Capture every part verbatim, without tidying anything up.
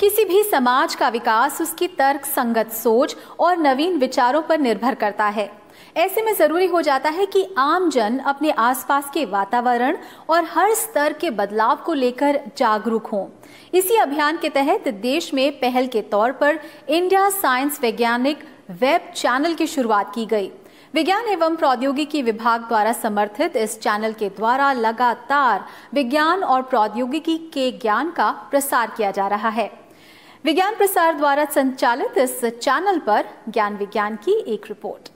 किसी भी समाज का विकास उसकी तर्क संगत सोच और नवीन विचारों पर निर्भर करता है। ऐसे में जरूरी हो जाता है कि आम जन अपने आसपास के वातावरण और हर स्तर के बदलाव को लेकर जागरूक हों। इसी अभियान के तहत देश में पहल के तौर पर इंडिया साइंस वैज्ञानिक वेब चैनल की शुरुआत की गई। विज्ञान एवं प्रौद्योगिकी विभाग द्वारा समर्थित इस चैनल के द्वारा लगातार विज्ञान और प्रौद्योगिकी के ज्ञान का प्रसार किया जा रहा है। विज्ञान प्रसार द्वारा संचालित इस चैनल पर ज्ञान विज्ञान की एक रिपोर्ट।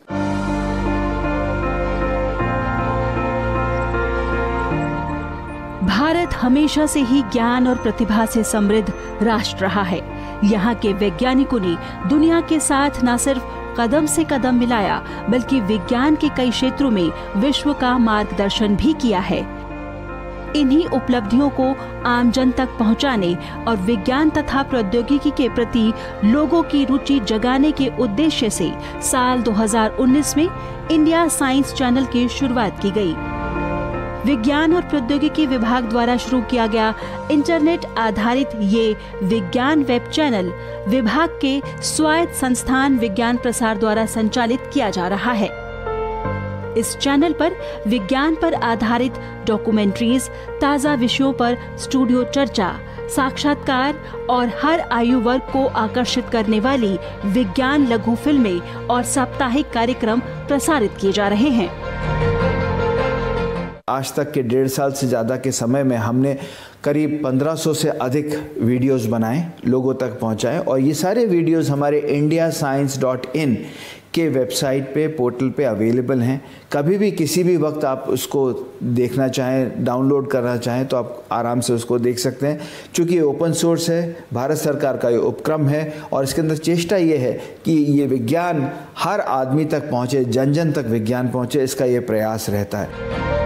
भारत हमेशा से ही ज्ञान और प्रतिभा से समृद्ध राष्ट्र रहा है। यहाँ के वैज्ञानिकों ने दुनिया के साथ न सिर्फ कदम से कदम मिलाया बल्कि विज्ञान के कई क्षेत्रों में विश्व का मार्गदर्शन भी किया है। इन्हीं उपलब्धियों को आम जन तक पहुंचाने और विज्ञान तथा प्रौद्योगिकी के प्रति लोगों की रुचि जगाने के उद्देश्य से साल दो हज़ार उन्नीस में इंडिया साइंस चैनल की शुरुआत की गई। विज्ञान और प्रौद्योगिकी विभाग द्वारा शुरू किया गया इंटरनेट आधारित ये विज्ञान वेब चैनल विभाग के स्वायत्त संस्थान विज्ञान प्रसार द्वारा संचालित किया जा रहा है। इस चैनल पर विज्ञान पर आधारित डॉक्यूमेंट्रीज, ताज़ा विषयों पर स्टूडियो चर्चा, साक्षात्कार और हर आयु वर्ग को आकर्षित करने वाली विज्ञान लघु फिल्में और साप्ताहिक कार्यक्रम प्रसारित किए जा रहे हैं। आज तक के डेढ़ साल से ज़्यादा के समय में हमने करीब पंद्रह सौ से अधिक वीडियोस बनाए, लोगों तक पहुंचाए और ये सारे वीडियोस हमारे इंडिया साइंस डॉट इन के वेबसाइट पे, पोर्टल पे अवेलेबल हैं। कभी भी किसी भी वक्त आप उसको देखना चाहें, डाउनलोड करना चाहें तो आप आराम से उसको देख सकते हैं। चूँकि ये ओपन सोर्स है, भारत सरकार का ये उपक्रम है और इसके अंदर चेष्टा ये है कि ये विज्ञान हर आदमी तक पहुँचे, जन जन तक विज्ञान पहुँचे, इसका ये प्रयास रहता है।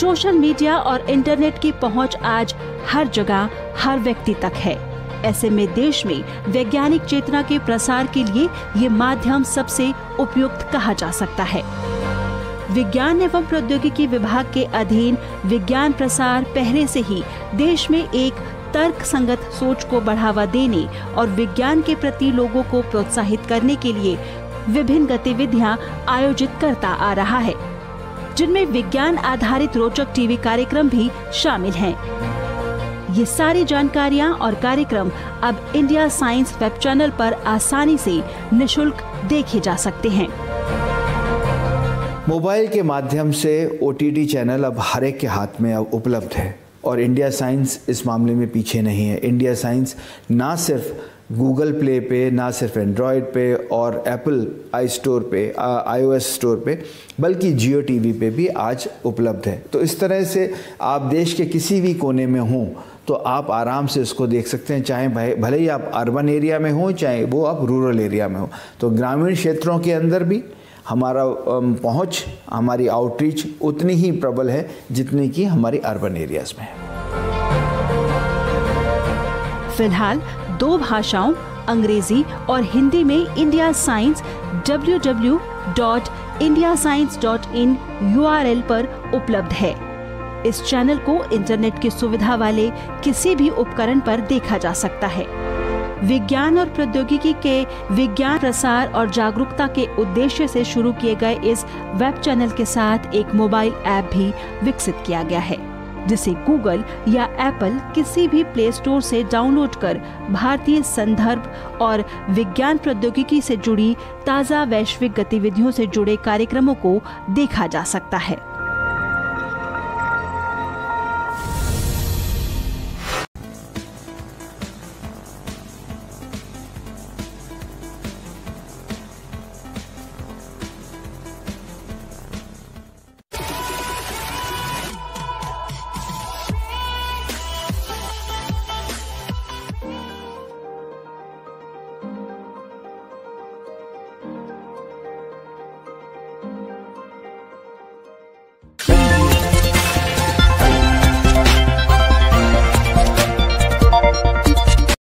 सोशल मीडिया और इंटरनेट की पहुंच आज हर जगह हर व्यक्ति तक है। ऐसे में देश में वैज्ञानिक चेतना के प्रसार के लिए ये माध्यम सबसे उपयुक्त कहा जा सकता है। विज्ञान एवं प्रौद्योगिकी विभाग के अधीन विज्ञान प्रसार पहले से ही देश में एक तर्क संगत सोच को बढ़ावा देने और विज्ञान के प्रति लोगों को प्रोत्साहित करने के लिए विभिन्न गतिविधियाँ आयोजित करता आ रहा है, जिनमें विज्ञान आधारित रोचक टीवी कार्यक्रम भी शामिल हैं। ये सारी जानकारियाँ और कार्यक्रम अब इंडिया साइंस वेब चैनल पर आसानी से निशुल्क देखे जा सकते हैं। मोबाइल के माध्यम से ओटीटी चैनल अब हर एक के हाथ में अब उपलब्ध है और इंडिया साइंस इस मामले में पीछे नहीं है। इंडिया साइंस ना सिर्फ गूगल प्ले पे, ना सिर्फ एंड्रॉयड पे और एप्पल आई स्टोर पे, आईओएस स्टोर पे, बल्कि जियो टीवी पे भी आज उपलब्ध है। तो इस तरह से आप देश के किसी भी कोने में हों तो आप आराम से इसको देख सकते हैं, चाहे भले ही आप अर्बन एरिया में हों, चाहे वो आप रूरल एरिया में हों। तो ग्रामीण क्षेत्रों के अंदर भी हमारा पहुँच, हमारी आउटरीच उतनी ही प्रबल है जितनी कि हमारी अर्बन एरियाज़ में है। फिलहाल दो भाषाओं अंग्रेजी और हिंदी में India science W W W dot India science dot in URL पर उपलब्ध है। इस चैनल को इंटरनेट की सुविधा वाले किसी भी उपकरण पर देखा जा सकता है। विज्ञान और प्रौद्योगिकी के विज्ञान प्रसार और जागरूकता के उद्देश्य से शुरू किए गए इस वेब चैनल के साथ एक मोबाइल ऐप भी विकसित किया गया है, जिसे गूगल या एप्पल किसी भी प्ले स्टोर से डाउनलोड कर भारतीय संदर्भ और विज्ञान प्रौद्योगिकी से जुड़ी ताज़ा वैश्विक गतिविधियों से जुड़े कार्यक्रमों को देखा जा सकता है।